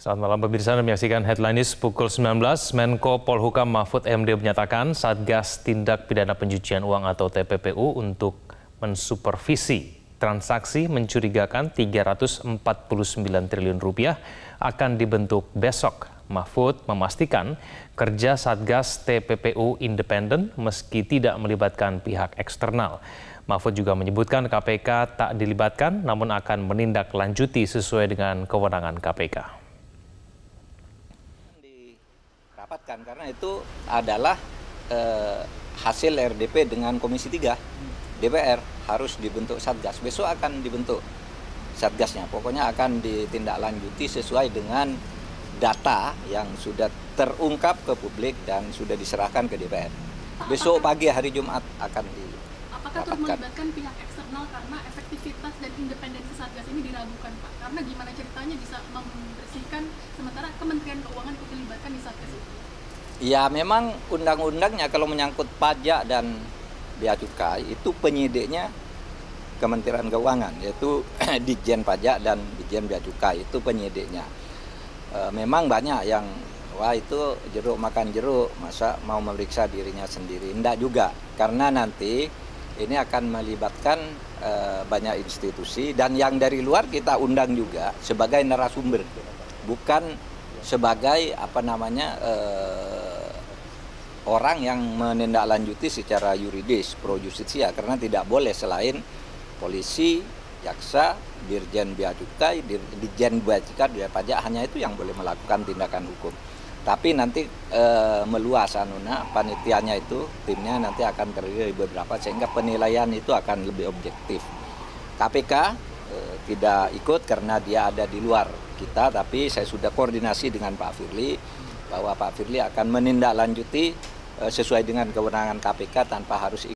Selamat malam pemirsa, Anda menyaksikan Headline News pukul 19. Menko Polhukam Mahfud MD menyatakan Satgas Tindak Pidana Pencucian Uang atau TPPU untuk mensupervisi transaksi mencurigakan Rp349 triliun akan dibentuk besok. Mahfud memastikan kerja Satgas TPPU independen meski tidak melibatkan pihak eksternal. Mahfud juga menyebutkan KPK tak dilibatkan namun akan menindaklanjuti sesuai dengan kewenangan KPK. Karena itu adalah hasil RDP dengan Komisi 3 DPR harus dibentuk Satgas. Besok akan dibentuk Satgasnya. Pokoknya akan ditindaklanjuti sesuai dengan data yang sudah terungkap ke publik dan sudah diserahkan ke DPR. Besok pagi hari Jumat akan dirapatkan. Apakah turut melibatkan pihak eksternal karena efektivitas dan independensi Satgas ini diragukan, Pak? Karena gimana ceritanya bisa membersihkan sementara Kementerian Keuangan dilibatkan di Satgas itu? Ya, memang undang-undangnya kalau menyangkut pajak dan bea cukai itu penyidiknya Kementerian Keuangan, yaitu Dirjen Pajak dan Dirjen Bea Cukai itu penyidiknya. Memang banyak yang wah itu jeruk makan jeruk, masa mau memeriksa dirinya sendiri. Enggak juga, karena nanti ini akan melibatkan banyak institusi dan yang dari luar kita undang juga sebagai narasumber, bukan sebagai orang yang menindaklanjuti secara yuridis pro justisia, karena tidak boleh selain polisi, jaksa, Dirjen Bea Cukai, Dirjen Pajak, hanya itu yang boleh melakukan tindakan hukum. Tapi nanti meluas panitianya itu, timnya nanti akan terdiri dari beberapa sehingga penilaian itu akan lebih objektif. KPK tidak ikut karena dia ada di luar kita, tapi saya sudah koordinasi dengan Pak Firly bahwa Pak Firly akan menindaklanjuti sesuai dengan kewenangan KPK tanpa harus ikut.